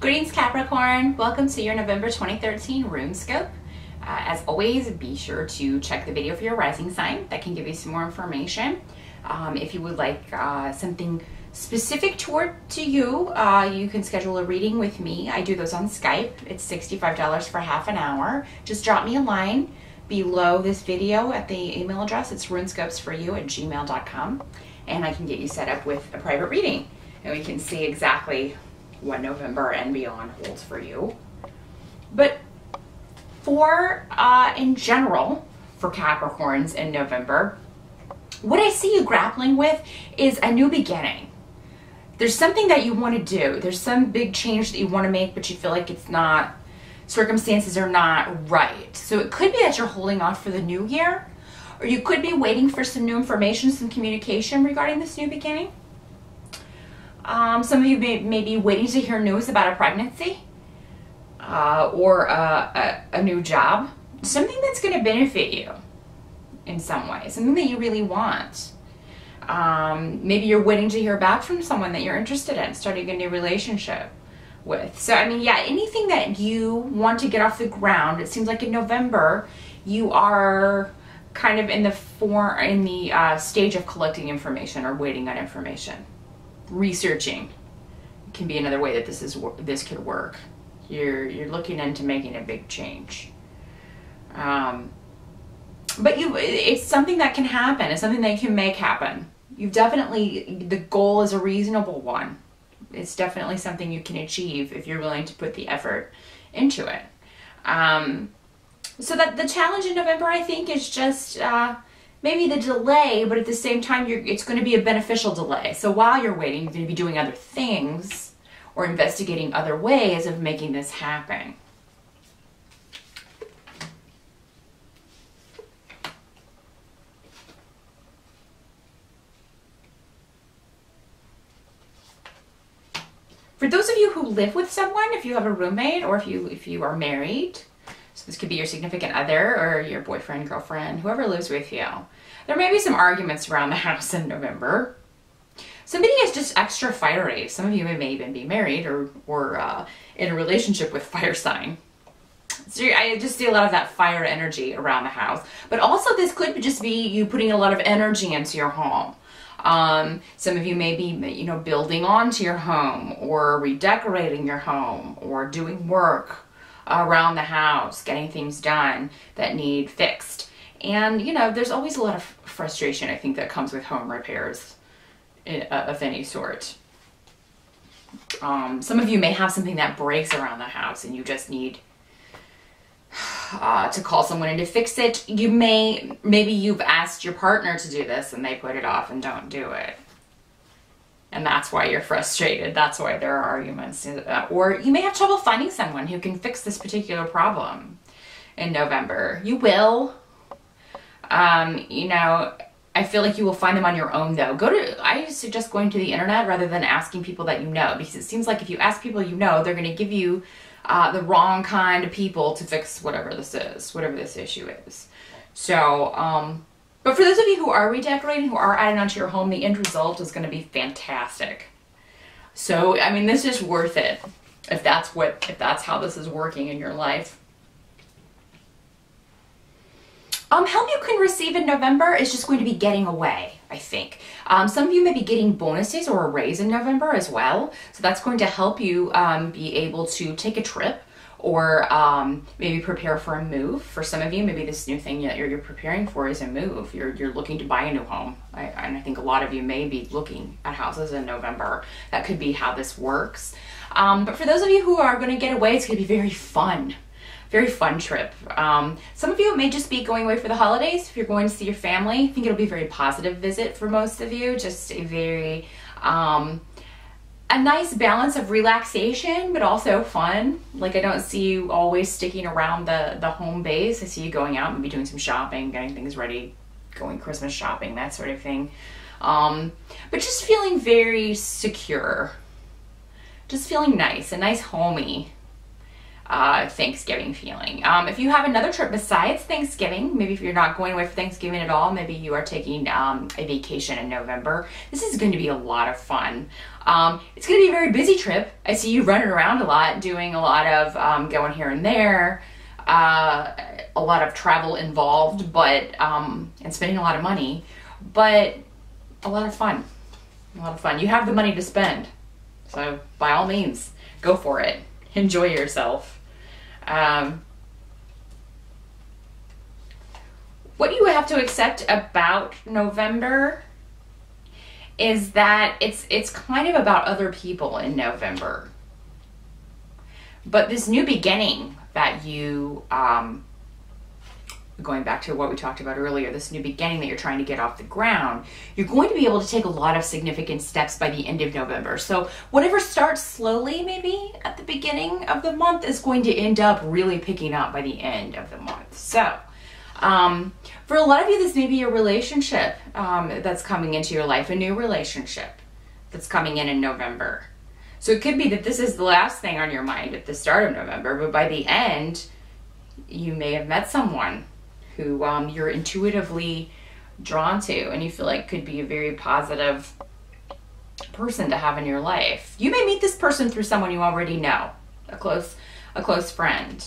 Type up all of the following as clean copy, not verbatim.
Greetings Capricorn, welcome to your November 2013 RuneScope. As always, be sure to check the video for your rising sign. That can give you some more information. If you would like something specific to you, you can schedule a reading with me. I do those on Skype. It's $65 for half an hour. Just drop me a line below this video at the email address. It's runescopesforyou@gmail.com, and I can get you set up with a private reading, and we can see exactly what November and beyond holds for you. But in general, for Capricorns in November, what I see you grappling with is a new beginning. There's something that you want to do. There's some big change that you want to make, but you feel like it's not, circumstances are not right. So it could be that you're holding off for the new year, or you could be waiting for some new information, some communication regarding this new beginning. Some of you may be waiting to hear news about a pregnancy or a new job. Something that's going to benefit you in some way. Something that you really want. Maybe you're waiting to hear back from someone that you're interested in, starting a new relationship with. So, I mean, yeah, anything that you want to get off the ground, it seems like in November you are kind of in the stage of collecting information or waiting on information. Researching can be another way that this could work. You're looking into making a big change, but it's something that can happen. It's something that you can make happen. You've definitely, the goal is a reasonable one. It's definitely something you can achieve if you're willing to put the effort into it. So that the challenge in November, I think, is just maybe the delay, but at the same time, it's going to be a beneficial delay. So while you're waiting, you're going to be doing other things or investigating other ways of making this happen. For those of you who live with someone, if you have a roommate or if you are married, so this could be your significant other or your boyfriend, girlfriend, whoever lives with you. There may be some arguments around the house in November. Somebody is just extra fiery. Some of you may even be married or in a relationship with fire sign. So I just see a lot of that fire energy around the house. But also this could just be you putting a lot of energy into your home. Some of you may be, building onto your home or redecorating your home or doing work around the house, getting things done that need fixed. And there's always a lot of frustration, I think, that comes with home repairs of any sort. Some of you may have something that breaks around the house and you just need to call someone in to fix it. Maybe you've asked your partner to do this and they put it off and don't do it. And that's why you're frustrated. That's why there are arguments. Or you may have trouble finding someone who can fix this particular problem in November. You will. I feel like you will find them on your own, though. I suggest going to the internet rather than asking people that you know, because it seems like if you ask people you know, they're going to give you the wrong kind of people to fix whatever this is, whatever this issue is. So, but for those of you who are redecorating, who are adding onto your home, the end result is going to be fantastic. So, I mean, this is worth it if that's how this is working in your life. Help you can receive in November is just going to be getting away, I think. Some of you may be getting bonuses or a raise in November as well. So that's going to help you be able to take a trip, or maybe prepare for a move. For some of you, maybe this new thing that you're preparing for is a move. You're looking to buy a new home. I think a lot of you may be looking at houses in November. That could be how this works. But for those of you who are going to get away, it's going to be very fun. Very fun trip. Some of you may just be going away for the holidays. If you're going to see your family, I think it'll be a very positive visit for most of you. Just a very, a nice balance of relaxation, but also fun. Like, I don't see you always sticking around the home base. I see you going out, maybe doing some shopping, getting things ready, going Christmas shopping, that sort of thing. But just feeling very secure. Just feeling nice, a nice homey Thanksgiving feeling. If you have another trip besides Thanksgiving, maybe if you're not going away for Thanksgiving at all, maybe you are taking a vacation in November. This is going to be a lot of fun. It's going to be a very busy trip. I see you running around a lot, doing a lot of going here and there, a lot of travel involved, but and spending a lot of money, but a lot of fun. A lot of fun. You have the money to spend, so by all means, go for it. Enjoy yourself. What you have to accept about November is that it's kind of about other people in November. But this new beginning that you, going back to what we talked about earlier, this new beginning that you're trying to get off the ground, you're going to be able to take a lot of significant steps by the end of November. So whatever starts slowly maybe at the beginning of the month is going to end up really picking up by the end of the month. So for a lot of you, this may be a relationship that's coming into your life, a new relationship that's coming in November. So it could be that this is the last thing on your mind at the start of November, but by the end, you may have met someone who you're intuitively drawn to and you feel like could be a very positive person to have in your life. You may meet this person through someone you already know, a close friend.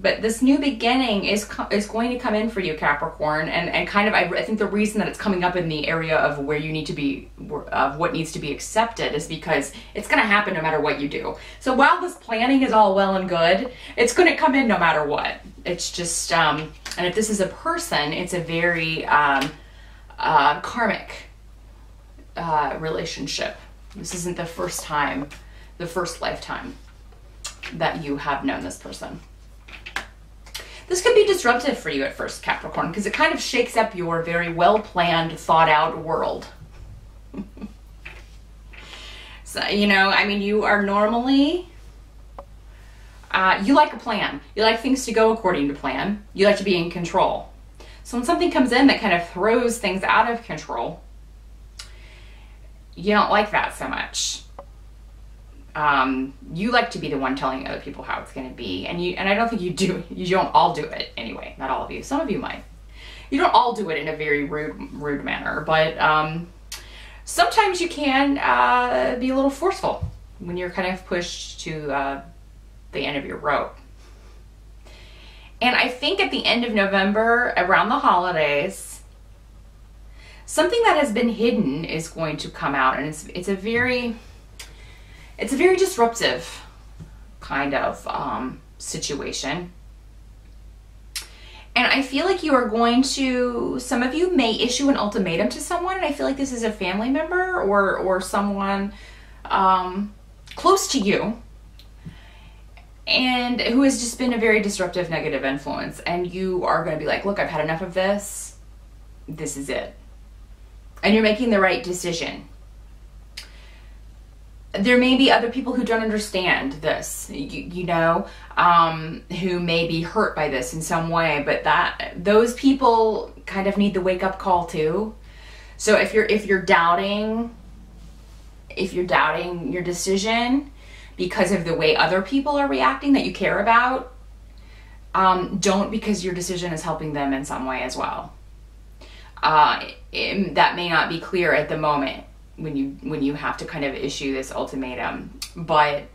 But this new beginning is going to come in for you, Capricorn, and kind of, I think the reason that it's coming up in the area of where you need to be, of what needs to be accepted, is because it's going to happen no matter what you do. So while this planning is all well and good, it's going to come in no matter what. It's just, and if this is a person, it's a very karmic relationship. This isn't the first time, the first lifetime that you have known this person. This could be disruptive for you at first, Capricorn, because it kind of shakes up your very well-planned, thought-out world. So, you know, I mean, you are normally, you like a plan. You like things to go according to plan. You like to be in control. So when something comes in that kind of throws things out of control, you don't like that so much. You like to be the one telling other people how it's going to be, and I don't think you don't all do it anyway, not all of you, some of you might. You don't all do it in a very rude manner, but sometimes you can be a little forceful when you're kind of pushed to the end of your rope. And I think at the end of November, around the holidays, something that has been hidden is going to come out, and it's a very disruptive kind of situation. And I feel like you are going to, some of you may issue an ultimatum to someone, and I feel like this is a family member or someone close to you, and who has just been a very disruptive, negative influence. And you are going to be like, look, I've had enough of this. This is it. And you're making the right decision. There may be other people who don't understand this, you know, who may be hurt by this in some way, but those people kind of need the wake-up call too. So if you're doubting your decision because of the way other people are reacting that you care about, don't, because your decision is helping them in some way as well. That may not be clear at the moment when you have to kind of issue this ultimatum. But,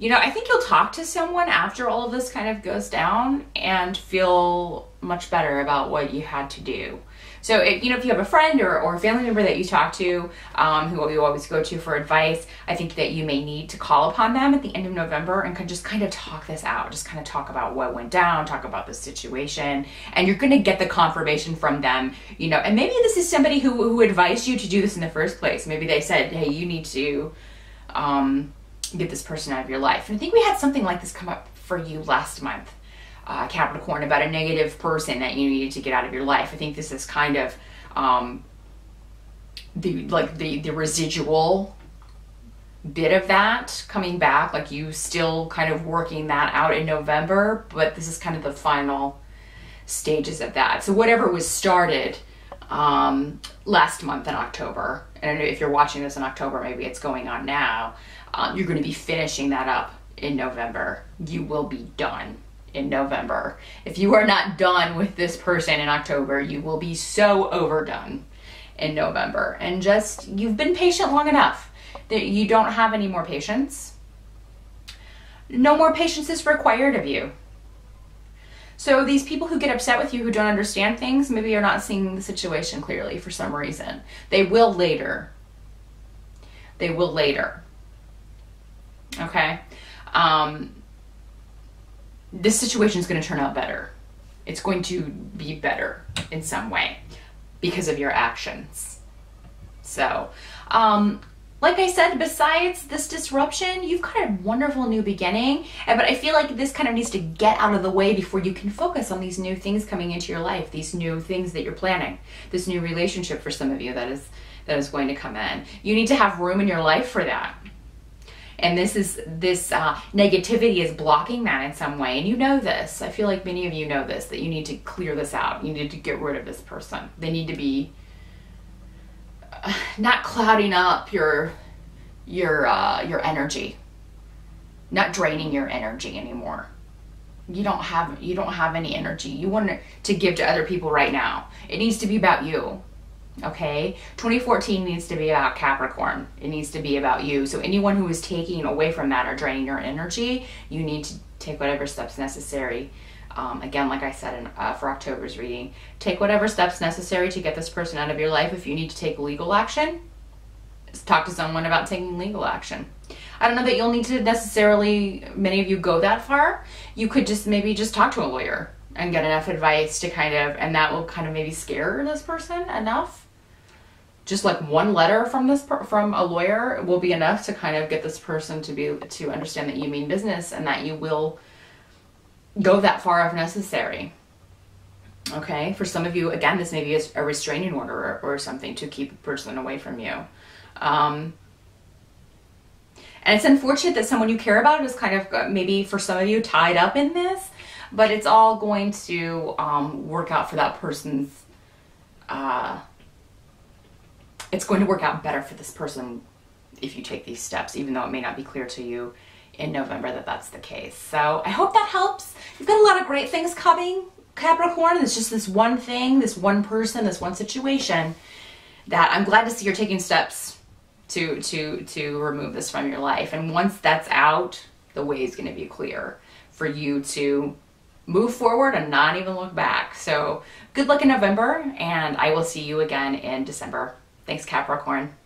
you know, I think you'll talk to someone after all of this kind of goes down and feel much better about what you had to do. So, if you have a friend or a family member that you talk to, who you always go to for advice, I think that you may need to call upon them at the end of November and can just kind of talk this out, just kind of talk about what went down, talk about the situation, and you're going to get the confirmation from them, you know, and maybe this is somebody who advised you to do this in the first place. Maybe they said, hey, you need to get this person out of your life. And I think we had something like this come up for you last month, Capricorn, about a negative person that you needed to get out of your life. I think this is kind of the residual bit of that coming back, like you still kind of working that out in November, but this is kind of the final stages of that. So whatever was started last month in October. And if you're watching this in October, maybe it's going on now. You're going to be finishing that up in November. You will be done in November. If you are not done with this person in October, you will be so overdone in November. And just, you've been patient long enough that you don't have any more patience. No more patience is required of you. So these people who get upset with you, who don't understand things, maybe you're not seeing the situation clearly for some reason. They will later. They will later. Okay? This situation is going to turn out better. It's going to be better in some way because of your actions. So, like I said, besides this disruption, you've got a wonderful new beginning, but I feel like this kind of needs to get out of the way before you can focus on these new things coming into your life, these new things that you're planning, this new relationship for some of you that is going to come in. You need to have room in your life for that. And this negativity is blocking that in some way. And you know this. I feel like many of you know this, that you need to clear this out. You need to get rid of this person. They need to be not clouding up your energy, not draining your energy anymore. You don't have any energy you want to give to other people right now. It needs to be about you. Okay, 2014 needs to be about Capricorn. It needs to be about you. So anyone who is taking away from that or draining your energy, you need to take whatever steps necessary. Again, like I said for October's reading, take whatever steps necessary to get this person out of your life. If you need to take legal action, talk to someone about taking legal action. I don't know that you'll need to necessarily, many of you, go that far. You could just maybe just talk to a lawyer and get enough advice to kind of, and that will kind of maybe scare this person enough. Just like one letter from a lawyer will be enough to kind of get this person to understand that you mean business and that you will go that far if necessary. Okay, for some of you, again, this may be a restraining order or something to keep a person away from you. And it's unfortunate that someone you care about is kind of, maybe for some of you, tied up in this, but it's all going to work out for that person's, it's going to work out better for this person if you take these steps, even though it may not be clear to you in November that that's the case. So I hope that helps. You've got a lot of great things coming, Capricorn. It's just this one thing, this one person, this one situation that I'm glad to see you're taking steps to remove this from your life. And once that's out, the way is going to be clear for you to move forward and not even look back. So good luck in November, and I will see you again in December. Thanks, Capricorn.